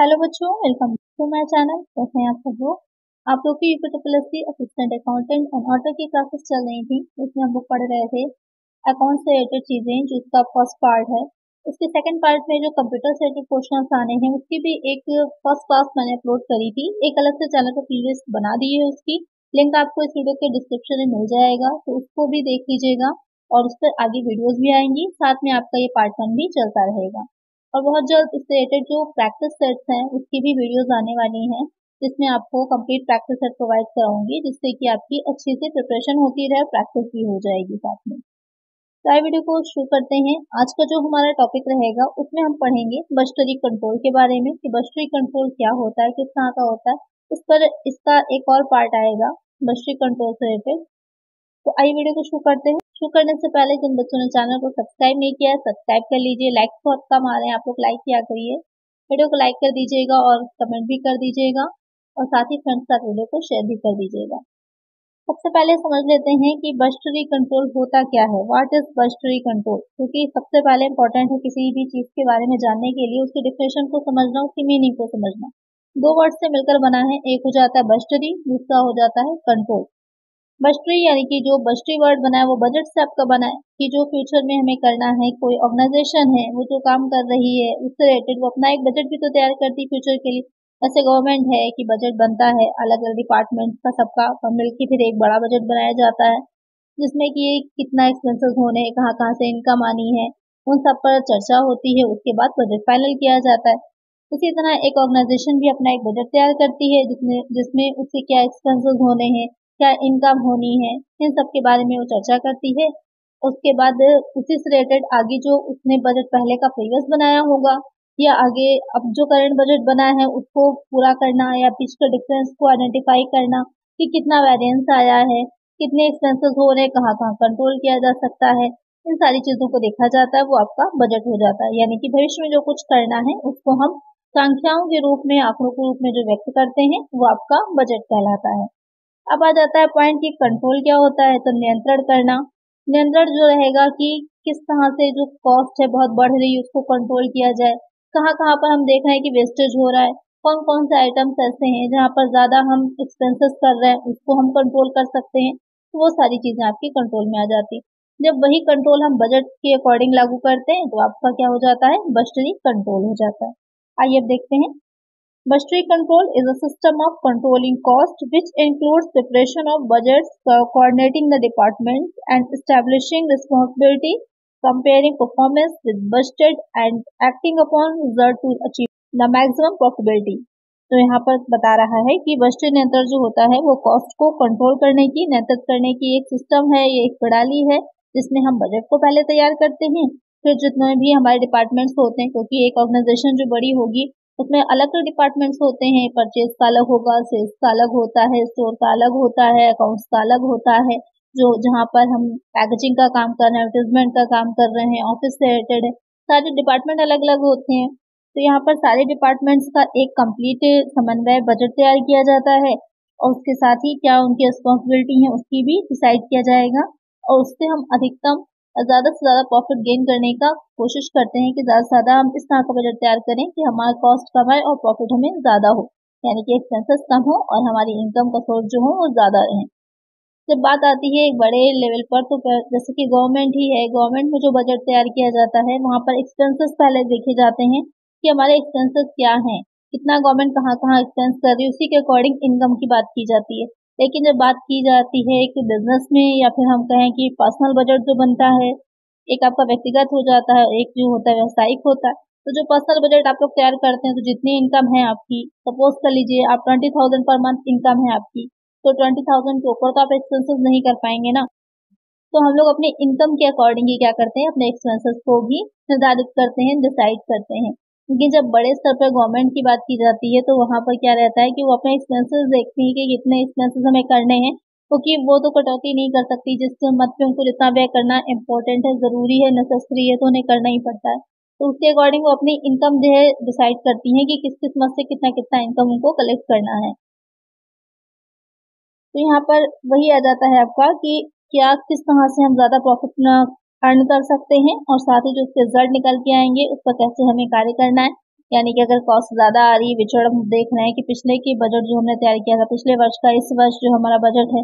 Hello बच्चों, welcome to my channel. कैसे हैं आप सब लोग? आप लोग की UPTPSC assistant accountant and auditor की क्लासेस चल रही थी, जिसमें हम लोग पढ़ रहे थे अकाउंट से रिलेटेड चीज़ें, जो उसका फर्स्ट पार्ट है। उसके सेकंड पार्ट में जो कंप्यूटर से रिलेटेड क्वेश्चन आने हैं, उसकी भी एक फर्स्ट क्लास मैंने अपलोड करी थी। एक अलग से चैनल पर प्लेलिस्ट बना दी है, उसकी लिंक आपको इस वीडियो के डिस्क्रिप्शन में मिल जाएगा, तो उसको भी देख लीजिएगा। और उस पर आगे वीडियोज भी आएंगी, साथ में आपका ये पार्ट 1 भी चलता रहेगा। और बहुत जल्द इससे रिलेटेड जो प्रैक्टिस सेट्स हैं, उसकी भी वीडियोस आने वाली हैं, जिसमें आपको कंप्लीट प्रैक्टिस सेट प्रोवाइड कराऊंगी, जिससे कि आपकी अच्छे से प्रिपरेशन होती रहे, प्रैक्टिस भी हो जाएगी साथ में। तो आई वीडियो को शुरू करते हैं। आज का जो हमारा टॉपिक रहेगा, उसमें हम पढ़ेंगे बजटरी कंट्रोल के बारे में, कि बजटरी कंट्रोल क्या होता है, किस तरह का होता है। उस पर इसका एक और पार्ट आएगा बजटरी कंट्रोल से रिलेटेड। तो आई वीडियो को शुरू करते हैं। शुरू करने से पहले जिन बच्चों ने चैनल को सब्सक्राइब नहीं किया है, सब्सक्राइब कर लीजिए। लाइक बहुत कम आ रहे हैं, आप लोग लाइक किया करिए, वीडियो को लाइक कर दीजिएगा और कमेंट भी कर दीजिएगा, और साथ ही फ्रेंड्स के साथ वीडियो को शेयर भी कर दीजिएगा। सबसे पहले समझ लेते हैं कि बजटरी कंट्रोल होता क्या है, व्हाट इज बजटरी कंट्रोल। क्योंकि सबसे पहले इंपॉर्टेंट है किसी भी चीज़ के बारे में जानने के लिए उसके डिफिनेशन को समझना, उसकी मीनिंग को समझना। दो वर्ड से मिलकर बना है, एक हो जाता है बजटरी, दूसरा हो जाता है कंट्रोल। बजटरी यानी कि जो बजटरी वर्ड बना है वो बजट से आपका बना है, कि जो फ्यूचर में हमें करना है, कोई ऑर्गेनाइजेशन है वो जो काम कर रही है उससे रिलेटेड वो अपना एक बजट भी तो तैयार करती है फ्यूचर के लिए। ऐसे गवर्नमेंट है कि बजट बनता है अलग अलग डिपार्टमेंट का, सबका मिल के फिर एक बड़ा बजट बनाया जाता है, जिसमें कि कितना एक्सपेंसेस होने, कहाँ से इनकम आनी है, उन सब पर चर्चा होती है। उसके बाद बजट फाइनल किया जाता है। उसी तरह एक ऑर्गेनाइजेशन भी अपना एक बजट तैयार करती है, जिसमें उससे क्या एक्सपेंसेस होने हैं, क्या इनकम होनी है, इन सब के बारे में वो चर्चा करती है। उसके बाद उसी से रिलेटेड आगे जो उसने बजट पहले का प्रीवियस बनाया होगा, या आगे अब जो करंट बजट बना है उसको पूरा करना, या बीच के डिफरेंस को आइडेंटिफाई करना कि कितना वेरिएंस आया है, कितने एक्सपेंसेस हो रहे हैं, कहाँ कंट्रोल किया जा सकता है, इन सारी चीज़ों को देखा जाता है, वो आपका बजट हो जाता है। यानी कि भविष्य में जो कुछ करना है उसको हम संख्याओं के रूप में, आंकड़ों के रूप में जो व्यक्त करते हैं, वो आपका बजट कहलाता है। अब आ जाता है पॉइंट कि कंट्रोल क्या होता है। तो नियंत्रण करना, नियंत्रण जो रहेगा कि किस तरह से जो कॉस्ट है बहुत बढ़ रही है उसको कंट्रोल किया जाए, कहाँ पर हम देख रहे हैं कि वेस्टेज हो रहा है, कौन से आइटम्स ऐसे हैं जहाँ पर ज़्यादा हम एक्सपेंसेस कर रहे हैं, उसको हम कंट्रोल कर सकते हैं। तो वो सारी चीज़ें आपकी कंट्रोल में आ जाती। जब वही कंट्रोल हम बजट के अकॉर्डिंग लागू करते हैं तो आपका क्या हो जाता है, बजटरी कंट्रोल हो जाता है। आइए अब देखते हैं। Budgetary control is a system of controlling cost which includes preparation of budgets, coordinating the departments and establishing responsibility, comparing performance with budgeted and acting upon result to achieve the maximum profitability. तो यहाँ पर बता रहा है कि budgetary नियंत्रण जो होता है वो कॉस्ट को कंट्रोल करने की, नियंत्रित करने की एक सिस्टम है, ये एक प्रणाली है, जिसमें हम बजट को पहले तैयार करते हैं, फिर जितने भी हमारे डिपार्टमेंट्स होते हैं, क्योंकि एक ऑर्गेनाइजेशन जो बड़ी होगी उसमें अलग अलग डिपार्टमेंट्स होते हैं। परचेज का अलग होगा, सेल्स का अलग होता है, स्टोर का अलग होता है, अकाउंट्स का अलग होता है, जो जहाँ पर हम पैकेजिंग का काम कर रहे हैं, एडवर्टाइजमेंट का काम कर रहे हैं, ऑफिस से रिलेटेड है, सारे डिपार्टमेंट अलग अलग होते हैं। तो यहाँ पर सारे डिपार्टमेंट्स का एक कंप्लीट समन्वय बजट तैयार किया जाता है, और उसके साथ ही क्या उनकी रिस्पॉन्सिबिलिटी है उसकी भी डिसाइड किया जाएगा, और उससे हम अधिकतम ज़्यादा से ज़्यादा प्रॉफिट गेन करने का कोशिश करते हैं, कि ज़्यादा से ज़्यादा हम इस तरह का बजट तैयार करें कि हमारा कॉस्ट कम आए और प्रॉफिट हमें ज़्यादा हो, यानी कि एक्सपेंसेस कम हो और हमारी इनकम का सोर्स जो हो वो ज़्यादा रहे। जब बात आती है एक बड़े लेवल पर, तो जैसे कि गवर्नमेंट ही है, गवर्नमेंट में जो बजट तैयार किया जाता है वहाँ पर एक्सपेंसेस पहले देखे जाते हैं कि हमारे एक्सपेंसेस क्या हैं, कितना गवर्नमेंट कहाँ एक्सपेंस कर रही है, उसी के अकॉर्डिंग इनकम की बात की जाती है। लेकिन जब बात की जाती है एक बिजनेस में, या फिर हम कहें कि पर्सनल बजट जो बनता है, एक आपका व्यक्तिगत हो जाता है, एक जो होता है व्यावसायिक होता है। तो जो पर्सनल बजट आप लोग तैयार करते हैं, तो जितनी इनकम है आपकी, सपोज कर लीजिए आप 20,000 पर मंथ इनकम है आपकी, तो 20,000 के ऊपर तो आप एक्सपेंसेस नहीं कर पाएंगे ना। तो हम लोग अपने इनकम के अकॉर्डिंग ही क्या करते हैं, अपने एक्सपेंसेस को भी निर्धारित करते हैं, डिसाइड करते हैं। लेकिन जब बड़े स्तर पर गवर्नमेंट की बात की जाती है, तो वहाँ पर क्या रहता है कि वो अपने एक्सपेंसेस देखते हैं कि कितने एक्सपेंसेस हमें करने हैं, क्योंकि वो तो कटौती नहीं कर सकती, जिससे मत में उनको जितना व्यय करना इम्पोर्टेंट है, ज़रूरी है, नेसेसरी है, तो उन्हें करना ही पड़ता है। तो उसके अकॉर्डिंग वो अपनी इनकम जो है डिसाइड करती हैं कि किस किस मद से कितना कितना इनकम उनको कलेक्ट करना है। तो यहाँ पर वही आ जाता है आपका कि क्या किस तरह से हम ज़्यादा प्रॉफिट अर्न कर सकते हैं, और साथ ही जो उसके रिजल्ट निकल के आएंगे उस पर कैसे हमें कार्य करना है, यानी कि अगर कॉस्ट ज़्यादा आ रही है, विचड़ हम देख रहे हैं कि पिछले की बजट जो हमने तैयार किया था पिछले वर्ष का इस वर्ष जो हमारा बजट है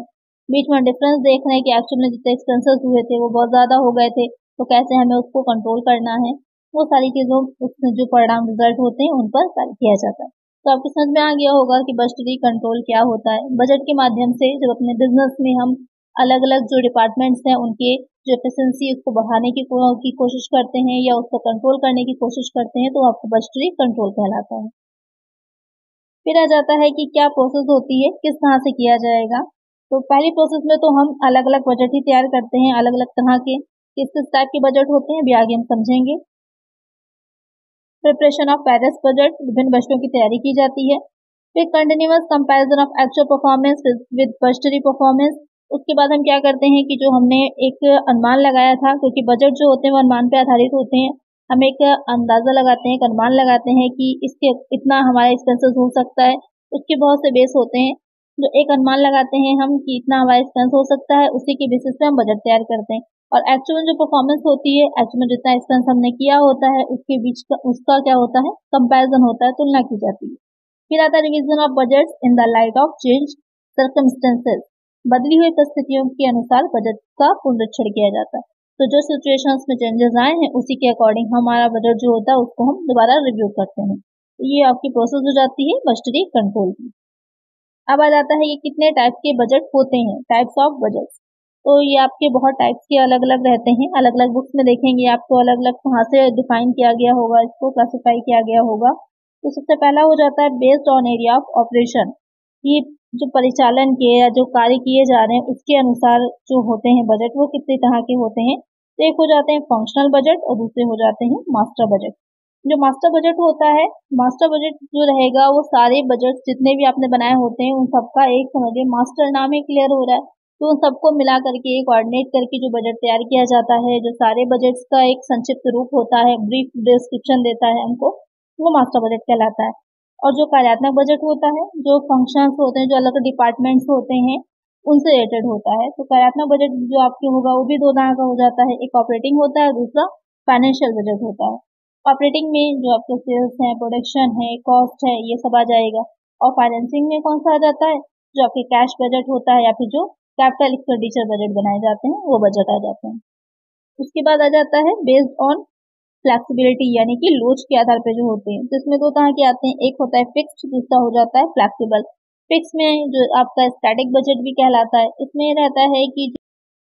बीच में डिफरेंस देख रहे हैं कि एक्चुअल में जितने एक्सपेंसेस हुए थे वो बहुत ज़्यादा हो गए थे, तो कैसे हमें उसको कंट्रोल करना है वो सारी चीज़ों उसमें जो परिणाम रिजल्ट होते हैं उन पर कार्य किया जाता है। तो आपको समझ में आ गया होगा कि बजटरी कंट्रोल क्या होता है। बजट के माध्यम से जब अपने बिजनेस में हम अलग अलग जो डिपार्टमेंट्स हैं उनके जो एफिशिएंसी उसको बढ़ाने की कोशिश करते हैं या उसको कंट्रोल करने की कोशिश करते हैं तो आपको बजटरी कंट्रोल कहलाता है। फिर आ जाता है कि क्या प्रोसेस होती है, किस तरह से किया जाएगा। तो पहली प्रोसेस में तो हम अलग अलग बजट ही तैयार करते हैं, अलग अलग तरह के किस किस टाइप के बजट होते हैं भी आगे हम समझेंगे। प्रिपरेशन ऑफ वेरियस बजट, विभिन्न बजटों की तैयारी की जाती है। फिर continuous comparison of actual performance with budgetary performance, उसके बाद हम क्या करते हैं कि जो हमने एक अनुमान लगाया था, क्योंकि बजट जो होते हैं वो अनुमान पे आधारित होते हैं, हम एक अंदाजा लगाते हैं, एक अनुमान लगाते हैं कि इसके इतना हमारा एक्सपेंसेस हो सकता है। उसके बहुत से बेस होते हैं, जो एक अनुमान लगाते हैं हम कि इतना हमारा एक्सपेंस हो सकता है उसी के बेसिस पे हम बजट तैयार करते हैं, और एक्चुअल जो परफॉर्मेंस होती है एक्चुअल में जितना एक्सपेंस हमने किया होता है उसके बीच का उसका क्या होता है कंपैरिजन होता है, तुलना की जाती है। फिर आता है revision of budget in the light of change circumstances, बदली हुई परिस्थितियों के अनुसार बजट का पुनरीक्षण किया जाता है। तो जो सिचुएशंस में चेंजेस आए हैं उसी के अकॉर्डिंग हमारा बजट जो होता है उसको हम दोबारा रिव्यू करते हैं। ये आपकी प्रोसेस हो जाती है बजटरी कंट्रोल की। अब आ जाता है कि कितने टाइप के बजट होते हैं, टाइप्स ऑफ बजट। तो ये आपके बहुत टाइप्स के अलग अलग रहते हैं, अलग अलग बुक्स में देखेंगे आपको अलग अलग कहाँ से डिफाइन किया गया होगा, इसको क्लासिफाई किया गया होगा। तो सबसे पहला हो जाता है based on area of operation, ये जो परिचालन के या जो कार्य किए जा रहे हैं उसके अनुसार जो होते हैं बजट वो कितने तरह के होते हैं। तो एक हो जाते हैं फंक्शनल बजट और दूसरे हो जाते हैं मास्टर बजट। जो मास्टर बजट होता है, मास्टर बजट जो रहेगा वो सारे बजट जितने भी आपने बनाए होते हैं उन सबका एक समझिए मास्टर नाम ही क्लियर हो रहा है, तो उन सबको मिला करके एक कोऑर्डिनेट करके जो बजट तैयार किया जाता है, जो सारे बजट्स का एक संक्षिप्त रूप होता है, ब्रीफ डिस्क्रिप्शन देता है हमको, वो मास्टर बजट कहलाता है। और जो कार्यात्मक बजट होता है, जो फंक्शंस होते हैं, जो अलग डिपार्टमेंट्स होते हैं उनसे रिलेटेड होता है। तो कार्यात्मक बजट जो आपके होगा वो भी दो तरह का हो जाता है, एक ऑपरेटिंग होता है, दूसरा फाइनेंशियल बजट होता है। ऑपरेटिंग में जो आपके सेल्स हैं, प्रोडक्शन है, कॉस्ट है, ये सब आ जाएगा। और फाइनेंसिंग में कौन सा आ जाता है, जो आपके कैश बजट होता है या फिर जो कैपिटल एक्सपेंडिचर बजट बनाए जाते हैं वो बजट आ जाते हैं। उसके बाद आ जाता है बेस्ड ऑन फ्लेक्सिबिलिटी, यानी कि लोच के आधार पर जो होते हैं, तो इसमें दो तरह के आते हैं, एक होता है फिक्स्ड, दूसरा हो जाता है फ्लेक्सिबल। फिक्स में जो आपका स्टैटिक बजट भी कहलाता है, इसमें रहता है कि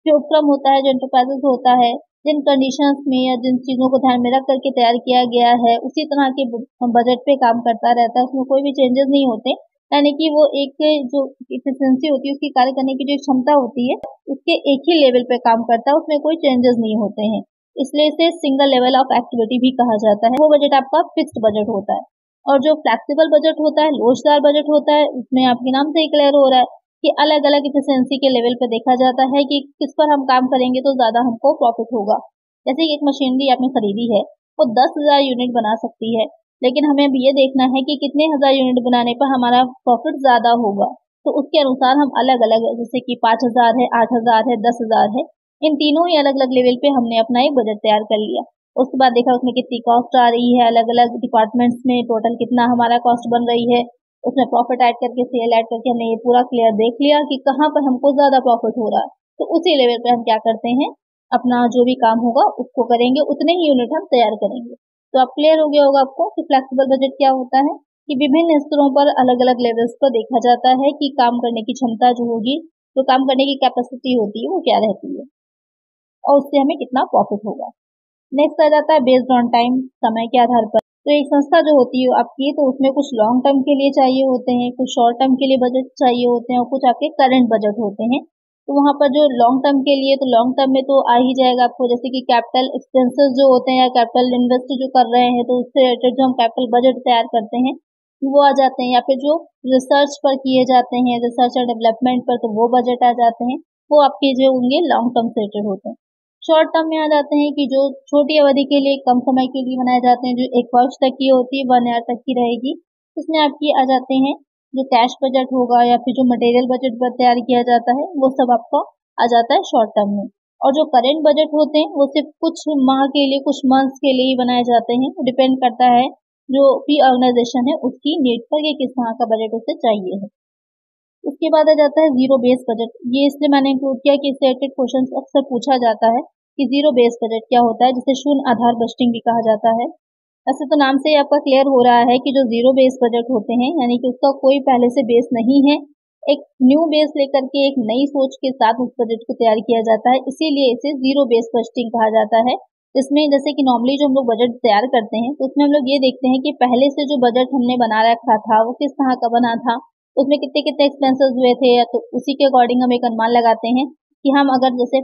जो उपक्रम होता है, जो एंटरप्राइजेस होता है, जिन कंडीशंस में या जिन चीज़ों को ध्यान में रख करके तैयार किया गया है उसी तरह के बजट पे काम करता रहता है, उसमें कोई भी चेंजेस नहीं होते। यानी कि वो एक जो एफिशिएंसी होती है, उसकी कार्य करने की जो क्षमता होती है, उसके एक ही लेवल पे काम करता है, उसमें कोई चेंजेस नहीं होते हैं, इसलिए इसे सिंगल लेवल ऑफ एक्टिविटी भी कहा जाता है। वो बजट आपका फिक्स्ड बजट होता है। और जो फ्लेक्सिबल बजट होता है, लोचदार बजट होता है, उसमें आपके नाम से ही क्लियर हो रहा है कि अलग अलग एफिशिएंसी के लेवल पे देखा जाता है कि किस पर हम काम करेंगे तो ज्यादा हमको प्रॉफिट होगा। जैसे कि एक मशीनरी आपने खरीदी है वो 10,000 यूनिट बना सकती है, लेकिन हमें अब ये देखना है कि कितने हजार यूनिट बनाने पर हमारा प्रॉफिट ज्यादा होगा, तो उसके अनुसार हम अलग अलग, जैसे कि 5,000 है, 8,000 है, 10,000 है, इन तीनों ही अलग अलग लेवल पे हमने अपना एक बजट तैयार कर लिया। उसके बाद देखा उसमें कितनी कॉस्ट आ रही है, अलग अलग डिपार्टमेंट्स में टोटल कितना हमारा कॉस्ट बन रही है, उसमें प्रॉफिट ऐड करके, सेल ऐड करके हमने ये पूरा क्लियर देख लिया कि कहाँ पर हमको ज्यादा प्रॉफिट हो रहा है, तो उसी लेवल पर हम क्या करते हैं, अपना जो भी काम होगा उसको करेंगे, उतने ही यूनिट हम तैयार करेंगे। तो अब क्लियर हो गया होगा आपको कि फ्लेक्सिबल बजट क्या होता है, कि विभिन्न स्तरों पर अलग अलग लेवल्स पर देखा जाता है कि काम करने की क्षमता जो होगी, तो काम करने की कैपेसिटी होती है वो क्या रहती है और उससे हमें कितना प्रॉफिट होगा। नेक्स्ट आ जाता है बेस्ड ऑन टाइम, समय के आधार पर। तो एक संस्था जो होती है आपकी, तो उसमें कुछ लॉन्ग टर्म के लिए चाहिए होते हैं, कुछ शॉर्ट टर्म के लिए बजट चाहिए होते हैं और कुछ आपके करंट बजट होते हैं। तो वहाँ पर जो लॉन्ग टर्म के लिए, तो लॉन्ग टर्म में तो आ ही जाएगा आपको, जैसे कि कैपिटल एक्सपेंसेस जो होते हैं या कैपिटल इन्वेस्ट जो कर रहे हैं, तो उससे रिलेटेड जो हम कैपिटल बजट तैयार करते हैं वो आ जाते हैं, या फिर जो रिसर्च पर किए जाते हैं, रिसर्च एंड डेवलपमेंट पर, तो वो बजट आ जाते हैं, वो आपके जो होंगे लॉन्ग टर्म से रिलेटेड होते हैं। शॉर्ट टर्म में आ जाते हैं कि जो छोटी अवधि के लिए, कम समय के लिए बनाए जाते हैं, जो 1 वर्ष तक की होती है, 1 ईयर तक की रहेगी। इसमें आपकी आ जाते हैं जो कैश बजट होगा या फिर जो मटेरियल बजट पर तैयार किया जाता है वो सब आपका आ जाता है शॉर्ट टर्म में। और जो करेंट बजट होते हैं वो सिर्फ कुछ माह के लिए, कुछ मंथ्स के लिए ही बनाए जाते हैं, डिपेंड करता है जो भी ऑर्गेनाइजेशन है उसकी नीड पर ये किस तरह का बजट उसे चाहिए है। उसके बाद आ जाता है जीरो बेस बजट। ये इसलिए मैंने इंक्लूड किया कि इससे रिलेटेड क्वेश्चन अक्सर पूछा जाता है कि जीरो बेस बजट क्या होता है, जिसे शून्य आधार बजटिंग भी कहा जाता है। ऐसे तो नाम से आपका क्लियर हो रहा है कि जो जीरो बेस बजट होते हैं यानी कि उसका कोई पहले से बेस नहीं है, एक न्यू बेस लेकर के एक नई सोच के साथ उस बजट को तैयार किया जाता है, इसीलिए इसे जीरो बेस बजटिंग कहा जाता है। इसमें जैसे कि नॉर्मली जो हम लोग बजट तैयार करते हैं तो उसमें हम लोग ये देखते हैं कि पहले से जो बजट हमने बना रखा था वो किस तरह का बना था, उसमें कितने कितने एक्सपेंसेस हुए थे, या तो उसी के अकॉर्डिंग हम एक अनुमान लगाते हैं कि हम अगर जैसे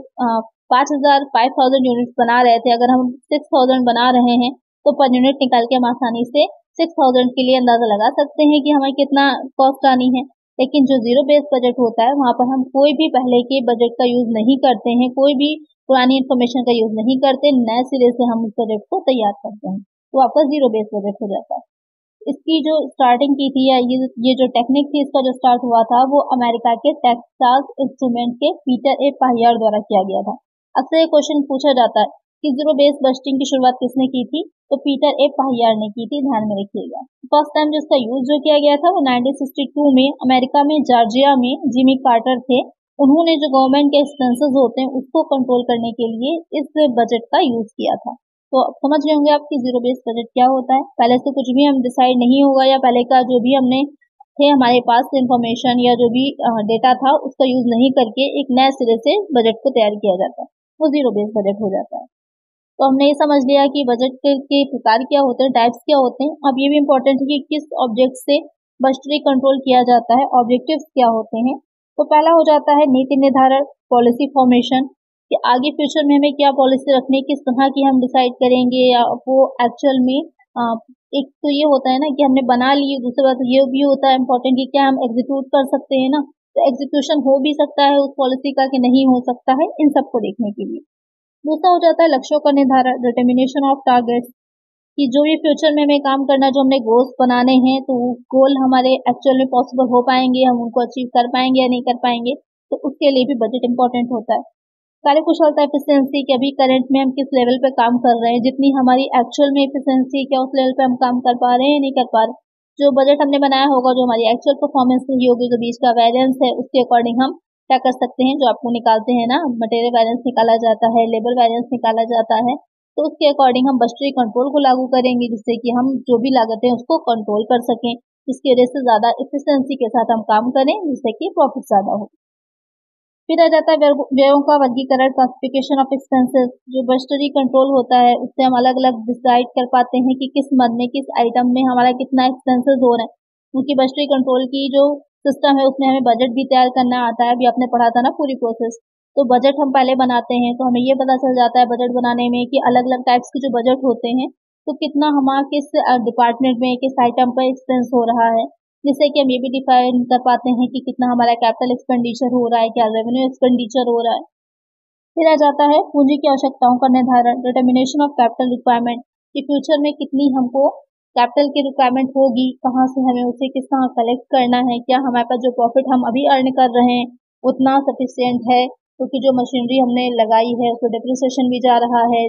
5,000 यूनिट्स बना रहे थे, अगर हम 6,000 बना रहे हैं तो पर यूनिट निकाल के हम आसानी से 6,000 के लिए अंदाजा लगा सकते हैं कि हमें कितना कॉस्ट आनी है। लेकिन जो जीरो बेस बजट होता है वहाँ पर हम कोई भी पहले के बजट का यूज नहीं करते हैं, कोई भी पुरानी इन्फॉर्मेशन का यूज नहीं करते, नए सिरे से हम उस बजट को तैयार करते हैं, तो आपका जीरो बेस बजट हो जाता है। इसकी जो स्टार्टिंग की थी या ये जो टेक्निक थी, इसका जो स्टार्ट हुआ था वो अमेरिका के टेक्सास इंस्ट्रूमेंट के पीटर ए पाहियर द्वारा किया गया था। अक्सर ये क्वेश्चन पूछा जाता है कि जीरो बेस बजटिंग की शुरुआत किसने की थी, तो पीटर ए पाहियर ने की थी, ध्यान में रखिएगा। फर्स्ट टाइम जो इसका यूज जो किया गया था वो 1962 में अमेरिका में जॉर्जिया में जिमी कार्टर थे, उन्होंने जो गवर्नमेंट के एक्सपेंसेस होते हैं उसको कंट्रोल करने के लिए इस बजट का यूज किया था। तो अब समझ रहे होंगे आपकी जीरो बेस बजट क्या होता है। पहले से कुछ भी हम डिसाइड नहीं होगा या पहले का जो भी हमने थे हमारे पास इंफॉर्मेशन या जो भी डेटा था उसका यूज नहीं करके एक नए सिरे से बजट को तैयार किया जाता है, वो जीरो बेस बजट हो जाता है। तो हमने ये समझ लिया कि बजट के प्रकार क्या होते हैं, टाइप्स क्या होते हैं। अब ये भी इम्पोर्टेंट है कि किस ऑब्जेक्ट से बजटरी कंट्रोल किया जाता है, ऑब्जेक्टिव क्या होते हैं। तो पहला हो जाता है नीति निर्धारण, पॉलिसी फॉर्मेशन, कि आगे फ्यूचर में हमें क्या पॉलिसी रखनी है, किस तरह की हम डिसाइड करेंगे या वो एक्चुअल में एक तो ये होता है ना कि हमने बना लिए, दूसरी बात ये भी होता है इम्पोर्टेंट कि क्या हम एग्जीक्यूट कर सकते हैं ना, तो एग्जीक्यूशन हो भी सकता है उस पॉलिसी का कि नहीं हो सकता है, इन सबको देखने के लिए। दूसरा हो जाता है लक्ष्यों का निर्धारण, डिटर्मिनेशन ऑफ टारगेट्स, कि जो भी फ्यूचर में हमें काम करना, जो हमने गोल्स बनाने हैं तो गोल हमारे एक्चुअल में पॉसिबल हो पाएंगे, हम उनको अचीव कर पाएंगे या नहीं कर पाएंगे, तो उसके लिए भी बजट इंपॉर्टेंट होता है। कार्यकुशलता, एफिशिएंसी, कि अभी करंट में हम किस लेवल पे काम कर रहे हैं, जितनी हमारी एक्चुअल में एफिशिएंसी क्या उस लेवल पे हम काम कर पा रहे हैं या नहीं कर पा रहे। जो बजट हमने बनाया होगा, जो हमारी एक्चुअल परफॉर्मेंस रही होगी, जो बीच का वेरियंस है, उसके अकॉर्डिंग हम क्या कर सकते हैं। जो आपको निकालते हैं ना, मटेरियल वेरियंस निकाला जाता है, लेबर वेरियंस निकाला जाता है, तो उसके अकॉर्डिंग हम बजटरी कंट्रोल को लागू करेंगे, जिससे कि हम जो भी लागतें उसको कंट्रोल कर सकें, जिसकी वजह से ज़्यादा एफिशिएंसी के साथ हम काम करें, जिससे कि प्रॉफिट ज़्यादा हो। फिर आ जाता है व्ययों का वर्गीकरण, क्लासिफिकेशन ऑफ एक्सपेंसेस। जो बजटरी कंट्रोल होता है उससे हम अलग अलग डिसाइड कर पाते हैं कि किस मद में, किस आइटम में हमारा कितना एक्सपेंसेस हो रहे हैं, क्योंकि बजटरी कंट्रोल की जो सिस्टम है उसमें हमें बजट भी तैयार करना आता है। अभी आपने पढ़ा था ना पूरी प्रोसेस, तो बजट हम पहले बनाते हैं तो हमें ये पता चल जाता है बजट बनाने में कि अलग अलग टाइप्स के जो बजट होते हैं तो कितना हमारा किस डिपार्टमेंट में, किस आइटम पर एक्सपेंस हो रहा है, जिससे कि हम ये भी डिफाइन कर पाते हैं कि कितना हमारा कैपिटल एक्सपेंडिचर हो रहा है, क्या रेवेन्यू एक्सपेंडिचर हो रहा है। फिर आ जाता है पूंजी की आवश्यकताओं का निर्धारण, डिटर्मिनेशन ऑफ कैपिटल रिक्वायरमेंट, कि फ्यूचर में कितनी हमको कैपिटल की रिक्वायरमेंट होगी, कहाँ से हमें उसे किस तरह कलेक्ट करना है, क्या हमारे पास जो प्रॉफिट हम अभी अर्न कर रहे हैं उतना सफिशियंट है, क्योंकि जो मशीनरी हमने लगाई है उसको डिप्रिसिएशन भी जा रहा है,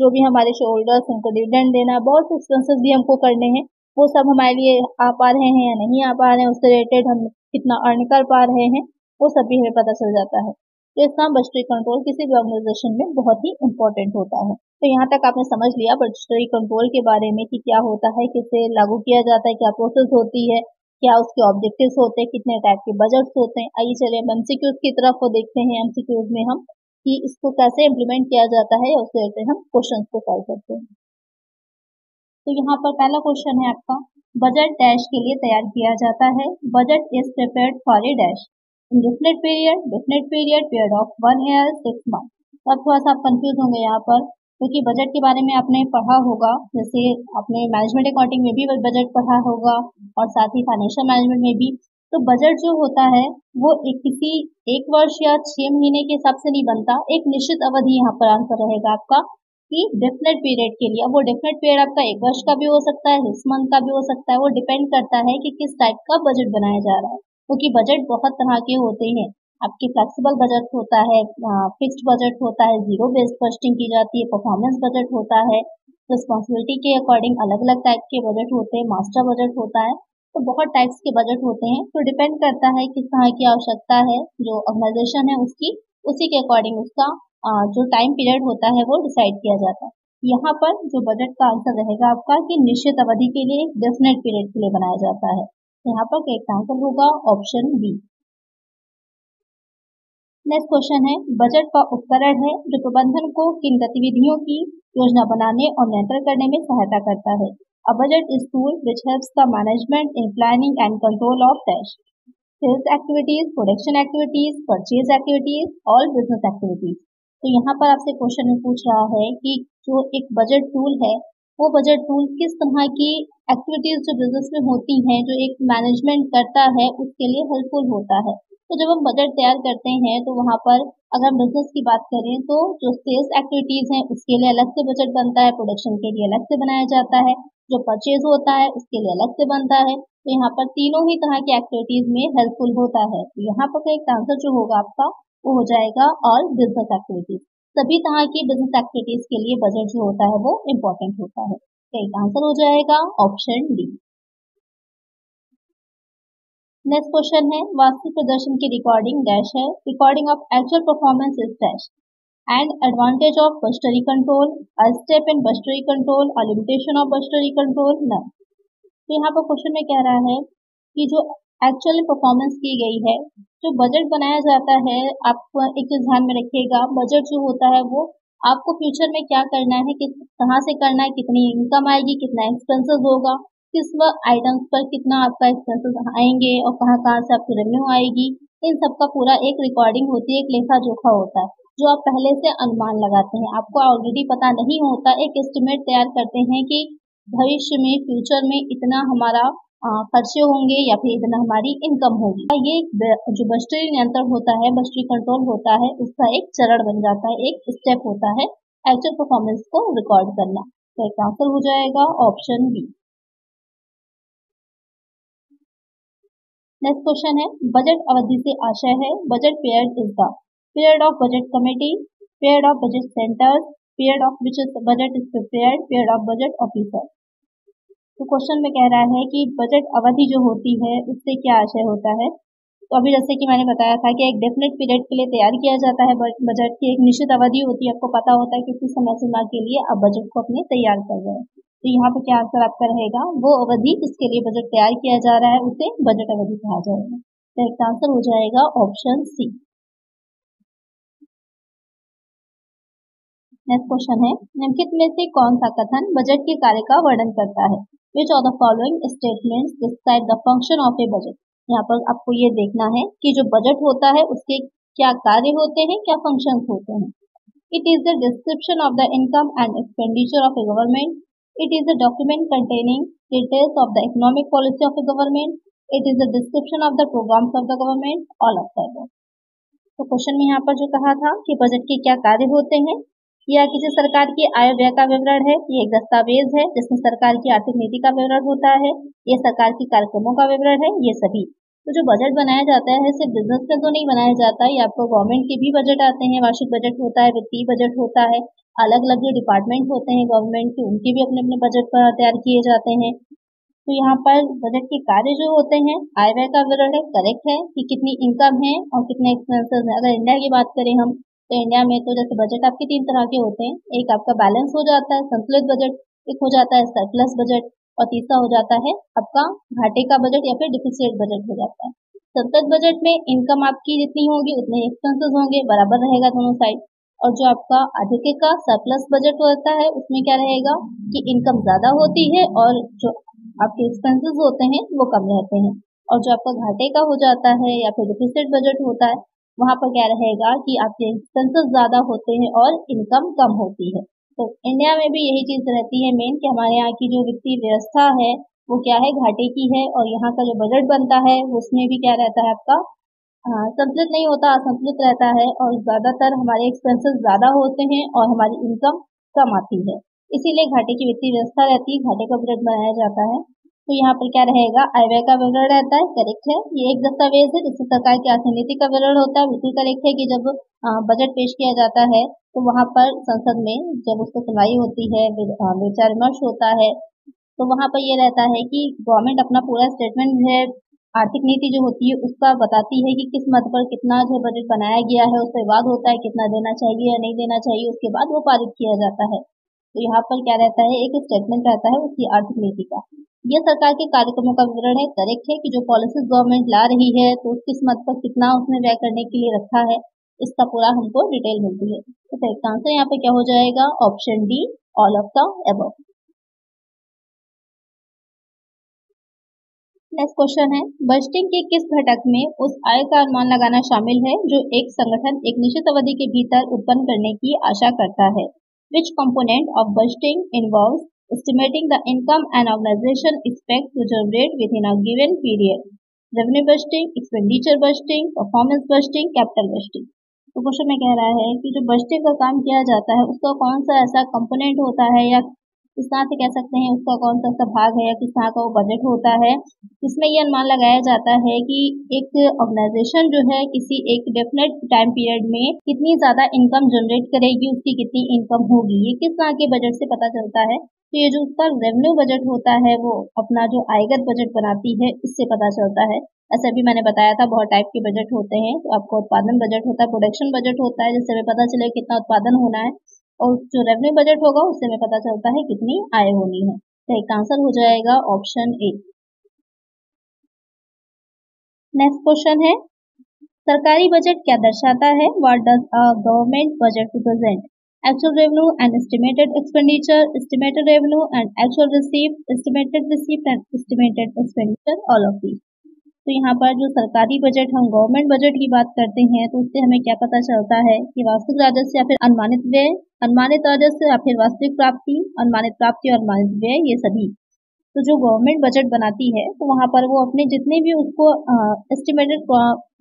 जो भी हमारे शोल्डर्स उनको डिविडेंड देना, बहुत से एक्सपेंसेस भी हमको करने हैं, वो सब हमारे लिए आ पा रहे हैं या नहीं आ पा रहे हैं, उससे रिलेटेड हम कितना अर्न कर पा रहे हैं, वो सब भी हमें पता चल जाता है। तो इसका बजटरी कंट्रोल किसी भी ऑर्गेनाइजेशन में बहुत ही इंपॉर्टेंट होता है। तो यहाँ तक आपने समझ लिया बजटरी कंट्रोल के बारे में कि क्या होता है, किसे लागू किया जाता है, क्या प्रोसेस होती है, क्या उसके ऑब्जेक्टिव्स होते हैं, कितने टाइप के बजट्स होते हैं। आइए चलिए हम एमसीक्यूज की तरफ को देखते हैं। एमसीक्यूज में हम कि इसको कैसे इम्प्लीमेंट किया जाता है या उसके रिलेटेड हम क्वेश्चंस को सॉल्व करते हैं। तो यहाँ पर पहला क्वेश्चन है आपका, बजट डैश के लिए तैयार किया जाता है, budget is prepared for a dash definite period period of 1 year 6 month. अब थोड़ा सा आप कंफ्यूज होंगे यहाँ पर, क्योंकि बजट के बारे में आपने पढ़ा होगा, जैसे आपने मैनेजमेंट अकाउंटिंग में भी बजट पढ़ा होगा और साथ ही फाइनेंशियल मैनेजमेंट में भी। तो बजट जो होता है वो किसी एक वर्ष या 6 महीने के हिसाब से नहीं बनता, एक निश्चित अवधि। यहाँ पर आंसर रहेगा आपका कि डेफिनेट पीरियड के लिए। वो डेफिनेट पीरियड आपका 1 वर्ष का भी हो सकता है, 6 मंथ का भी हो सकता है, वो डिपेंड करता है कि किस टाइप का बजट बनाया जा रहा है, क्योंकि बजट बहुत तरह के होते हैं। आपके फ्लेक्सिबल बजट होता है, फिक्स्ड बजट होता है, जीरो बेस्ड बजटिंग की जाती है, परफॉर्मेंस बजट होता है, रिस्पॉन्सिबिलिटी के अकॉर्डिंग अलग अलग टाइप के बजट होते हैं, मास्टर बजट होता है, तो बहुत टाइप्स के बजट होते हैं। तो डिपेंड करता है किस तरह की आवश्यकता है जो ऑर्गेनाइजेशन है उसकी, उसी के अकॉर्डिंग उसका जो टाइम पीरियड होता है वो डिसाइड किया जाता है। यहाँ पर जो बजट का आंसर रहेगा आपका कि निश्चित अवधि के लिए, डेफिनेट पीरियड के लिए बनाया जाता है। यहाँ पर करेक्ट आंसर होगा ऑप्शन बी। नेक्स्ट क्वेश्चन है, बजट का उपकरण है जो प्रबंधन को किन गतिविधियों की योजना बनाने और नियंत्रण करने में सहायता करता है। A budget is tool which helps the management in planning and control of dash sales activities, production activities, purchase activities, all business activities। तो यहाँ पर आपसे क्वेश्चन में पूछ रहा है कि जो एक बजट टूल है वो बजट टूल किस तरह की एक्टिविटीज जो बिजनेस में होती हैं, जो एक मैनेजमेंट करता है, उसके लिए हेल्पफुल होता है। तो जब हम बजट तैयार करते हैं तो वहाँ पर अगर हम बिजनेस की बात करें तो जो सेल्स एक्टिविटीज हैं उसके लिए अलग से बजट बनता है, प्रोडक्शन के लिए अलग से बनाया जाता है, जो परचेज होता है उसके लिए अलग से बनता है। तो यहाँ पर तीनों ही तरह की एक्टिविटीज में हेल्पफुल होता है। तो यहाँ पर एक आंसर जो होगा आपका वो हो जाएगा ऑल बिजनेस एक्टिविटीज। सभी तरह की बिजनेस एक्टिविटीज के लिए बजट जो होता है वो इम्पोर्टेंट होता है। तो एक आंसर हो जाएगा ऑप्शन डी। नेक्स्ट क्वेश्चन है, वार्षिक प्रदर्शन की रिकॉर्डिंग डैश है, recording of actual performance is dash and advantage of budgetary control, a step in budgetary control, a limitation of budgetary control, none. तो यहाँ पर क्वेश्चन में कह रहा है कि जो एक्चुअल परफॉर्मेंस की गई है, जो बजट बनाया जाता है, आप एक चीज ध्यान में रखिएगा, बजट जो होता है वो आपको फ्यूचर में क्या करना है, किस कहाँ से करना है, कितनी इनकम आएगी, कितना एक्सपेंसेस होगा, किस आइटम्स पर कितना आपका एक्सपेंसेस आएंगे और कहाँ कहाँ से आपकी रेवेन्यू आएगी, इन सब का पूरा एक रिकॉर्डिंग होती है, एक लेखा जोखा होता है, जो आप पहले से अनुमान लगाते हैं। आपको ऑलरेडी पता नहीं होता, एक एस्टिमेट तैयार करते हैं कि भविष्य में, फ्यूचर में इतना हमारा खर्चे होंगे या फिर इतना हमारी इनकम होगी। ये जो बजटरी नियंत्रण होता है, बजटरी कंट्रोल होता है, उसका एक चरण बन जाता है, एक स्टेप होता है एक्चुअल परफॉर्मेंस को रिकॉर्ड करना। तो इसका आंसर हो जाएगा ऑप्शन बी। नेक्स्ट क्वेश्चन है, बजट अवधि से आशय है budget period is the period of budget committee, period of budget centres, period of which budget is prepared, period of budget officer. तो क्वेश्चन में कह रहा है कि बजट अवधि जो होती है उससे क्या आशय होता है। तो अभी जैसे कि मैंने बताया था कि एक डेफिनेट पीरियड के लिए तैयार किया जाता है बजट की, एक निश्चित अवधि होती है, आपको पता होता है कि किसी समय सीमा के लिए आप बजट को अपने तैयार कर रहे हैं। तो यहाँ पे क्या आंसर आपका रहेगा, वो अवधि जिसके लिए बजट तैयार किया जा रहा है उसे बजट अवधि कहा जाएगा। तो इसका आंसर हो जाएगा ऑप्शन सी। नेक्स्ट क्वेश्चन है, निम्नलिखित में से कौन सा कथन बजट के कार्य का वर्णन करता है। Which of the following statements describe the function of a budget. यहाँ पर आपको ये देखना है कि जो बजट होता है उसके क्या कार्य होते हैं, क्या फंक्शन होते हैं। It is the description of the income and expenditure of a government. It is a document containing details of the economic policy of the government. It is a description of the programs of the government. All of that। तो question में यहाँ पर जो कहा था कि budget के क्या कार्य होते हैं, या किसी सरकार की आय व्यय का विवरण है, ये एक दस्तावेज है जिसमें सरकार की आर्थिक नीति का विवरण होता है, ये सरकार के कार्यक्रमों का विवरण है, ये सभी। तो जो बजट बनाया जाता है सिर्फ बिजनेस में तो नहीं बनाया जाता, ये आपको गवर्नमेंट के भी बजट आते हैं, वार्षिक बजट होता है, वित्तीय बजट होता है, अलग अलग जो डिपार्टमेंट होते हैं गवर्नमेंट के उनके भी अपने अपने बजट तैयार किए जाते हैं। तो यहाँ पर बजट के कार्य जो होते हैं, आय व्यय का विवरण है, करेक्ट है कि कितनी इनकम है और कितने एक्सपेंसेस हैं। अगर इंडिया की बात करें हम तो इंडिया में तो जैसे बजट आपके तीन तरह के होते हैं, एक आपका बैलेंस हो जाता है संतुलित बजट, एक हो जाता है सरप्लस बजट और तीसरा हो जाता है आपका घाटे का बजट या फिर डिफिसिट बजट हो जाता है। संतुलित बजट में इनकम आपकी जितनी होगी उतने एक्सपेंसेस होंगे, बराबर रहेगा दोनों साइड। और जो आपका अधिक का सरप्लस बजट होता है उसमें क्या रहेगा कि इनकम ज्यादा होती है और जो आपके एक्सपेंसेस होते हैं वो कम रहते हैं। और जो आपका घाटे का हो जाता है या फिर डिफिसिट बजट होता है, वहां पर क्या रहेगा कि आपके एक्सपेंसेस ज्यादा होते हैं और इनकम कम होती है। तो इंडिया में भी यही चीज रहती है मेन, कि हमारे यहाँ की जो वित्तीय व्यवस्था है वो क्या है, घाटे की है, और यहाँ का जो बजट बनता है उसमें भी क्या रहता है आपका संतुलित नहीं होता, असंतुलित रहता है, और ज्यादातर हमारे एक्सपेंसेस ज्यादा होते हैं और हमारी इनकम कम आती है, इसीलिए घाटे की वित्तीय व्यवस्था रहती है, घाटे का बजट बनाया जाता है। तो यहाँ पर क्या रहेगा, आय व्यय का विवरण रहता है, करेक्ट है। ये एक दस्तावेज है जिससे सरकार की आर्थिक नीति का विवरण होता है, बिल्कुल करेक्ट है कि जब बजट पेश किया जाता है तो वहाँ पर संसद में जब उसको सुनवाई होती है, विचार विमर्श होता है, तो वहाँ पर ये रहता है कि गवर्नमेंट अपना पूरा स्टेटमेंट है, आर्थिक नीति जो होती है उसका बताती है कि किस मद पर कितना जो बजट बनाया गया है, उससे विवाद होता है कितना देना चाहिए या नहीं देना चाहिए, उसके बाद वो पारित किया जाता है। तो यहाँ पर क्या रहता है, एक स्टेटमेंट रहता है उसकी आर्थिक नीति का। यह सरकार के कार्यक्रमों का विवरण है, करेक्ट है कि जो पॉलिसीज गवर्नमेंट ला रही है तो किस मद पर कितना उसने व्यय करने के लिए रखा है, इसका पूरा हमको डिटेल मिलती है। तो करेक्ट आंसर यहाँ पे क्या हो जाएगा, option D, all of the above. Next question है, बजटिंग के किस घटक में उस आय का अनुमान लगाना शामिल है जो एक संगठन एक निश्चित अवधि के भीतर उत्पन्न करने की आशा करता है। Which component of budgeting involves estimating the income an organization expects to generate within a given period. Revenue budgeting, expenditure budgeting, performance budgeting, capital budgeting. तो क्वेश्चन में कह रहा है कि जो बजटिंग का काम किया जाता है उसका कौन सा ऐसा कंपोनेंट होता है, या किस तरह से कह सकते हैं उसका कौन सा ऐसा भाग है या किस तरह का वो बजट होता है जिसमें ये अनुमान लगाया जाता है कि एक ऑर्गेनाइजेशन जो है किसी एक डेफिनेट टाइम पीरियड में कितनी ज्यादा इनकम जनरेट करेगी, उसकी कितनी इनकम होगी, ये किस तरह के बजट से पता चलता है। तो ये जो उसका रेवेन्यू बजट होता है वो अपना जो आयगत बजट बनाती है इससे पता चलता है। ऐसे भी मैंने बताया था बहुत टाइप के बजट होते हैं, तो आपको उत्पादन बजट होता है, प्रोडक्शन बजट होता है जिससे हमें पता चले कितना उत्पादन होना है, और जो रेवेन्यू बजट होगा उससे हमें पता चलता है कितनी आय होनी है। तो एक आंसर हो जाएगा ऑप्शन ए। नेक्स्ट क्वेश्चन है, सरकारी बजट क्या दर्शाता है, what does a government budget represent. Actual revenue and estimated expenditure, estimated revenue and actual receipt, estimated receipt and estimated expenditure, all of these. तो यहाँ पर जो सरकारी बजट, हम गवर्नमेंट बजट की बात करते हैं तो उससे हमें क्या पता चलता है कि वास्तविक राजस्व या फिर अनुमानित व्यय, अनुमानित राजस्व या फिर वास्तविक प्राप्ति, अनुमानित प्राप्ति और अनुमानित व्यय, ये सभी। तो जो गवर्नमेंट बजट बनाती है तो वहाँ पर वो अपने जितने भी उसको एस्टिमेटेड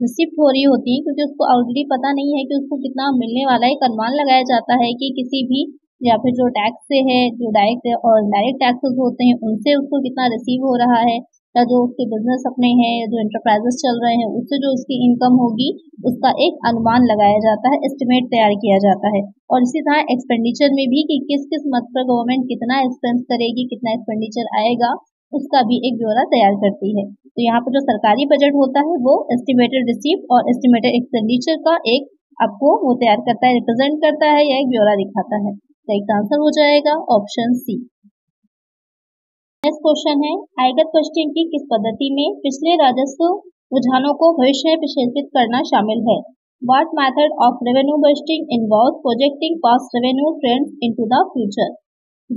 रिसिप्ट हो रही होती है, क्योंकि उसको ऑलरेडी पता नहीं है कि उसको कितना मिलने वाला है, एक अनुमान लगाया जाता है कि किसी भी या फिर जो टैक्स से है, जो डायरेक्ट और इनडायरेक्ट टैक्सेस होते हैं उनसे उसको कितना रिसीव हो रहा है, या जो उसके बिजनेस अपने हैं या जो इंटरप्राइजेस चल रहे हैं उससे जो उसकी इनकम होगी उसका एक अनुमान लगाया जाता है, एस्टिमेट तैयार किया जाता है। और इसी तरह एक्सपेंडिचर में भी कि किस किस मद पर गवर्नमेंट कितना एक्सपेंस करेगी, कितना एक्सपेंडिचर आएगा, उसका भी एक ब्यौरा तैयार करती है। तो यहाँ पर जो सरकारी बजट होता है वो एस्टिमेटेड रिसीप्ट और एस्टिमेटेड एक्सपेंडिचर का एक आपको वो तैयार करता है, रिप्रेजेंट करता है या एक ब्यौरा दिखाता है। तो एक आंसर हो जाएगा ऑप्शन सी। नेक्स्ट क्वेश्चन है, आयगत बजटिंग की किस पद्धति में पिछले राजस्व रुझानों को भविष्य में प्रक्षेपित करना शामिल है। What method of revenue budgeting involves projecting past revenue trends into the future.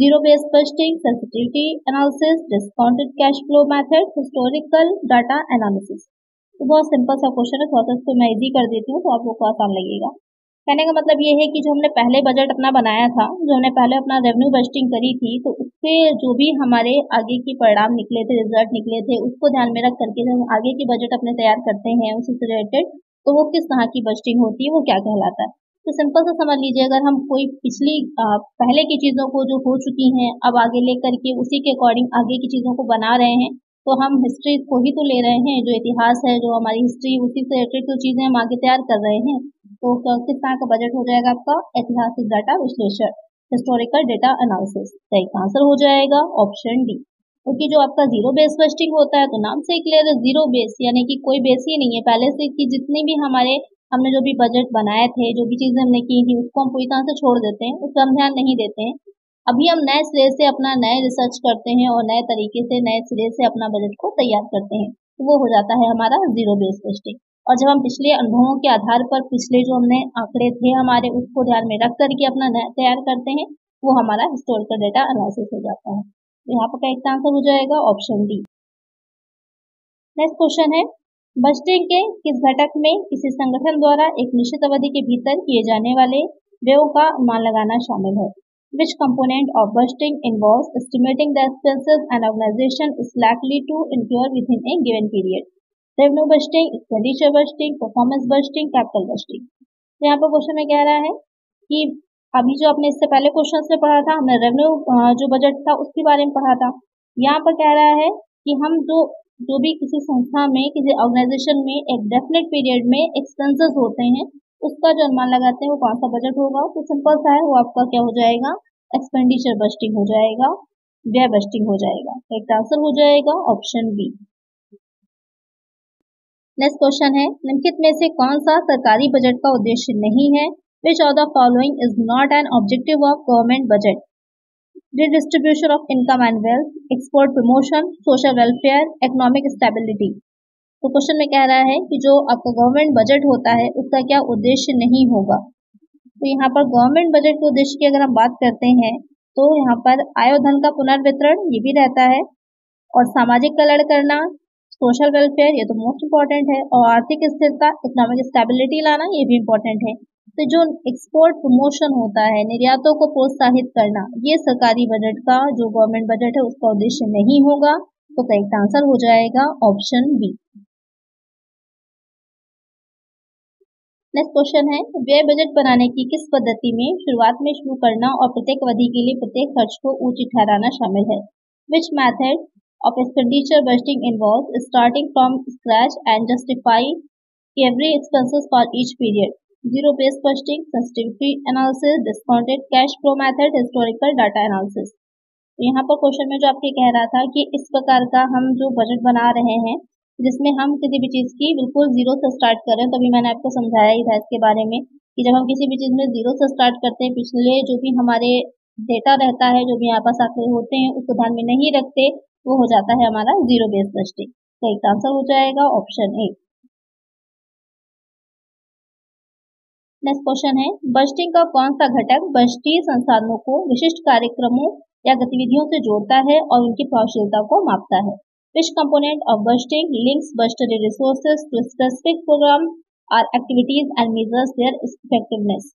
Zero based budgeting, sensitivity analysis, discounted cash flow method, historical data analysis. तो बहुत सिंपल सा क्वेश्चन है, थोड़ा सा इसको मैं इजी कर देती हूँ तो आप लोग को आसान लगेगा। कहने का मतलब ये है कि जो हमने पहले बजट अपना बनाया था, जो हमने पहले अपना रेवेन्यू बजटिंग करी थी, तो उससे जो भी हमारे आगे के परिणाम निकले थे, रिजल्ट निकले थे, उसको ध्यान में रख करके जब हम आगे के बजट अपने तैयार करते हैं उससे रिलेटेड, तो वो किस तरह की बजटिंग होती है, वो क्या कहलाता है। तो सिंपल सा समझ लीजिए, अगर हम कोई पिछली पहले की चीज़ों को जो हो चुकी हैं अब आगे ले करके उसी के अकॉर्डिंग आगे की चीज़ों को बना रहे हैं, तो हम हिस्ट्री को ही तो ले रहे हैं, जो इतिहास है, जो हमारी हिस्ट्री, उसी से रिलेटेड जो चीज़ें हम आगे तैयार कर रहे हैं। तो किस तरह का बजट हो जाएगा आपका, ऐतिहासिक डाटा विश्लेषण, हिस्टोरिकल डाटा एनालिसिस। तो एक आंसर हो जाएगा ऑप्शन डी। क्योंकि जो आपका जीरो बेस बजटिंग होता है तो नाम से क्लियर है, जीरो बेस यानी कि कोई बेस ही नहीं है, पहले से कि जितने भी हमारे हमने जो भी बजट बनाए थे, जो भी चीज़ें हमने की थी, उसको हम पूरी तरह से छोड़ देते हैं, उसका हम ध्यान नहीं देते हैं। अभी हम नए सिरे से अपना नए रिसर्च करते हैं और नए तरीके से, नए सिरे से अपना बजट को तैयार करते हैं, तो वो हो जाता है हमारा जीरो बेस बजटिंग। और जब हम पिछले अनुभवों के आधार पर पिछले जो हमने आंकड़े थे हमारे, उसको ध्यान में रख करके अपना नया तैयार करते हैं, वो हमारा हिस्टोरिकल डाटा एनालिसिस हो जाता है। यहाँ पर करेक्ट आंसर हो जाएगा ऑप्शन डी। नेक्स्ट क्वेश्चन है, बजटिंग के किस घटक में किसी संगठन द्वारा एक निश्चित अवधि के भीतर किए जाने वाले व्ययों का अनुमान लगाना शामिल है। Which component of budgeting involves estimating the expenses an organization is likely to incur within a given period? Revenue budgeting, expenditure budgeting, performance budgeting, capital budgeting. तो यहाँ पर क्वेश्चन में कह रहा है कि अभी जो आपने इससे पहले क्वेश्चन में पढ़ा था, हमने रेवेन्यू जो बजट था उसके बारे में पढ़ा था। यहाँ पर कह रहा है कि हम जो भी किसी संस्था में किसी ऑर्गेनाइजेशन में एक डेफिनेट पीरियड में एक्सपेंसेस होते हैं उसका जो अनुमान लगाते हैं वो कौन सा बजट होगा, तो सिंपल सा है वो आपका क्या हो जाएगा, एक्सपेंडिचर बजटिंग हो जाएगा, व्यय बजटिंग हो जाएगा। करेक्ट आंसर हो जाएगा ऑप्शन बी। नेक्स्ट क्वेश्चन है, निम्नलिखित में से कौन सा सरकारी बजट का उद्देश्य नहीं है? Which of the following is not an objective of government budget? Redistribution of income and wealth, export promotion, social welfare, economic stability. तो क्वेश्चन में कह रहा है कि जो आपका गवर्नमेंट बजट होता है उसका क्या उद्देश्य नहीं होगा। तो यहाँ पर गवर्नमेंट बजट के उद्देश्य की अगर हम बात करते हैं तो यहाँ पर आय धन का पुनर्वितरण ये भी रहता है, और सामाजिक कल्याण करना, सोशल वेलफेयर ये तो मोस्ट इम्पोर्टेंट है, और आर्थिक स्थिरता इकोनॉमिक स्टेबिलिटी लाना ये भी इम्पोर्टेंट है। तो जो एक्सपोर्ट प्रमोशन होता है, निर्यातों को प्रोत्साहित करना, ये सरकारी बजट का जो गवर्नमेंट बजट है उसका उद्देश्य नहीं होगा। तो करेक्ट आंसर हो जाएगा ऑप्शन बी। नेक्स्ट क्वेश्चन है, व्यय बजट बनाने की किस पद्धति में शुरुआत में शुरू करना और प्रत्येक अवधि के लिए प्रत्येक खर्च को उचित ठहराना शामिल है? Which method of expenditure budgeting involves starting from scratch and justify every expenses for each period? Zero based budgeting, sensitivity analysis, discounted cash flow method, historical data analysis. यहाँ पर क्वेश्चन में जो आपके कह रहा था कि इस प्रकार का हम जो बजट बना रहे हैं जिसमें हम किसी भी चीज़ की बिल्कुल जीरो से स्टार्ट करें, तभी मैंने आपको समझाया ही था इसके बारे में कि जब हम किसी भी चीज़ में जीरो से स्टार्ट करते हैं, पिछले जो भी हमारे डेटा रहता है, जो भी हमारे पास आंकड़े होते हैं उसको ध्यान में नहीं रखते, वो हो जाता है हमारा जीरो बेस्ड बजटिंग। तो इसका आंसर हो जाएगा ऑप्शन ए। नेक्स्ट क्वेश्चन है, बजटिंग का कौन सा घटक बजटीय संसाधनों को विशिष्ट कार्यक्रमों या गतिविधियों से जोड़ता है और उनकी प्रभावशीलता को मापता है? Which component of budgeting links budgetary resources to specific programs or activities and measures their effectiveness?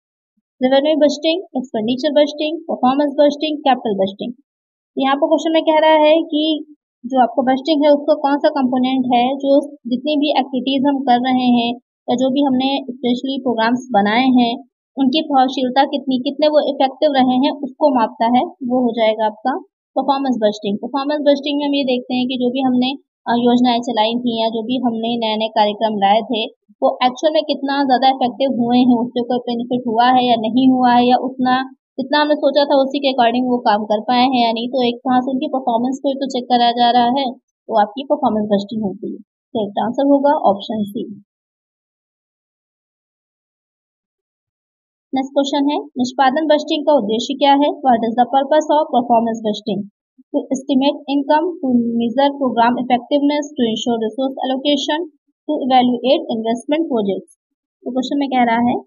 Revenue budgeting, expenditure budgeting, performance budgeting, capital budgeting। यहाँ पर क्वेश्चन में कह रहा है कि जो आपको budgeting है उसका कौन सा component है जो जितनी भी activities हम कर रहे हैं या जो भी हमने स्पेशली programs बनाए हैं उनकी प्रभावशीलता कितने वो effective रहे हैं उसको मापता है, वो हो जाएगा आपका परफॉर्मेंस बजटिंग। परफॉर्मेंस बजटिंग में हम ये देखते हैं कि जो भी हमने योजनाएं चलाई थी या जो भी हमने नए नए कार्यक्रम लाए थे वो एक्चुअल में कितना ज़्यादा इफेक्टिव हुए हैं, उससे कोई बेनिफिट हुआ है या नहीं हुआ है, या उतना जितना हमने सोचा था उसी के अकॉर्डिंग वो काम कर पाए हैं या नहीं। तो एक तरह से उनकी परफॉर्मेंस को तो चेक कराया जा रहा है, तो आपकी परफॉर्मेंस बजटिंग होती है। तो एक आंसर होगा ऑप्शन सी। नेक्स्ट क्वेश्चन है, निष्पादन बजटिंग का उद्देश्य क्या है? What is the purpose of performance budgeting? To estimate income, to measure programme effectiveness, to ensure resource allocation, to evaluate investment projects. तो क्वेश्चन में कह रहा है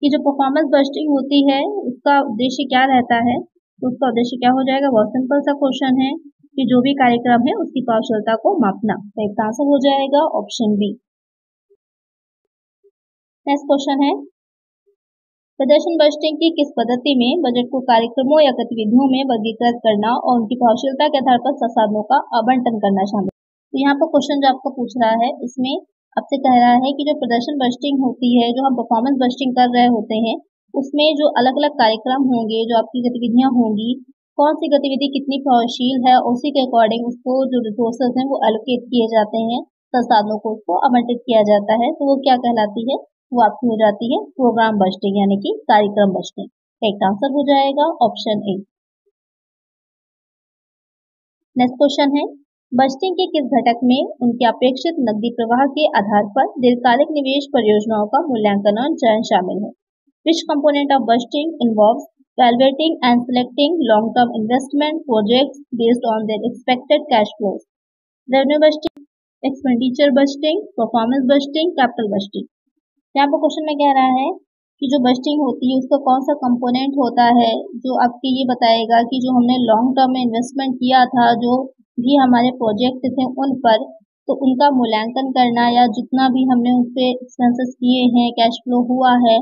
कि जो परफॉर्मेंस बजटिंग होती है उसका उद्देश्य क्या रहता है, तो उसका उद्देश्य क्या हो जाएगा, बहुत सिंपल सा क्वेश्चन है कि जो भी कार्यक्रम है उसकी प्रभावशीलता को मापना। तो इसका आंसर हो जाएगा ऑप्शन बी। नेक्स्ट क्वेश्चन है, प्रदर्शन बजटिंग की किस पद्धति में बजट को कार्यक्रमों या गतिविधियों में वर्गीकृत करना और उनकी प्रभावशीलता के आधार पर संसाधनों का आवंटन करना शामिल? तो यहाँ पर क्वेश्चन जो आपको पूछ रहा है इसमें आपसे कह रहा है कि जो प्रदर्शन बजटिंग होती है, जो हम परफॉर्मेंस बजटिंग कर रहे होते हैं उसमें जो अलग अलग कार्यक्रम होंगे, जो आपकी गतिविधियाँ होंगी, कौन सी गतिविधि कितनी प्रभावशील है उसी के अकॉर्डिंग उसको जो रिसोर्सेज हैं वो एलोकेट किए जाते हैं, संसाधनों को उसको आवंटित किया जाता है। तो वो क्या कहलाती है, वो आपकी हो जाती है प्रोग्राम बजटिंग यानी कि कार्यक्रम बजटिंग। करेक्ट आंसर हो जाएगा ऑप्शन ए। नेक्स्ट क्वेश्चन है, बजटिंग के किस घटक में उनके अपेक्षित नकदी प्रवाह के आधार पर दीर्घकालिक निवेश परियोजनाओं का मूल्यांकन और चयन शामिल है? Which component of budgeting involves valuating and selecting long term investment projects based on their expected cash flows? Revenue budgeting, expenditure budgeting, performance budgeting, capital budgeting. यहाँ पर क्वेश्चन में कह रहा है कि जो बजटिंग होती है उसका कौन सा कंपोनेंट होता है जो आपके ये बताएगा कि जो हमने लॉन्ग टर्म में इन्वेस्टमेंट किया था, जो भी हमारे प्रोजेक्ट थे उन पर, तो उनका मूल्यांकन करना या जितना भी हमने उन पे एक्सपेंसेस किए हैं, कैश फ्लो हुआ है,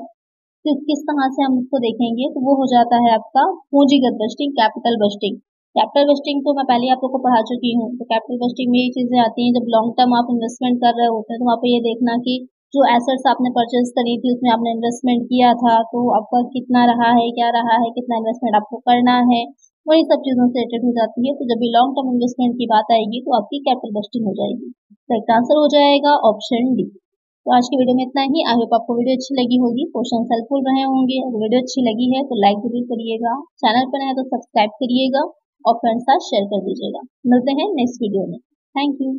तो किस तरह से हम उसको देखेंगे। तो वो हो जाता है आपका पूंजीगत budgeting, capital budgeting. Capital budgeting तो मैं पहले आप लोगों को पढ़ा चुकी हूँ। तो कैपिटल बजटिंग में ये चीज़ें आती हैं, जब लॉन्ग टर्म आप इन्वेस्टमेंट कर रहे होते हैं तो वहाँ पर ये देखना कि जो एसेट्स आपने परचेज करी थी उसमें आपने इन्वेस्टमेंट किया था, तो आपका कितना रहा है, क्या रहा है, कितना इन्वेस्टमेंट आपको करना है, वही सब चीज़ों से रिलेटेड हो जाती है। तो जब भी लॉन्ग टर्म इन्वेस्टमेंट की बात आएगी तो आपकी कैपिटल बस्टिंग हो जाएगी। करेक्ट आंसर हो जाएगा ऑप्शन डी। तो आज की वीडियो में इतना ही। आई होप आपको वीडियो अच्छी लगी होगी, क्वेश्चन हेल्पफुल रहे होंगे। अगर वीडियो अच्छी लगी है तो लाइक जरूर करिएगा, चैनल पर है तो सब्सक्राइब करिएगा और फ्रेंड्स साथ शेयर कर दीजिएगा। मिलते हैं नेक्स्ट वीडियो में। Thank you.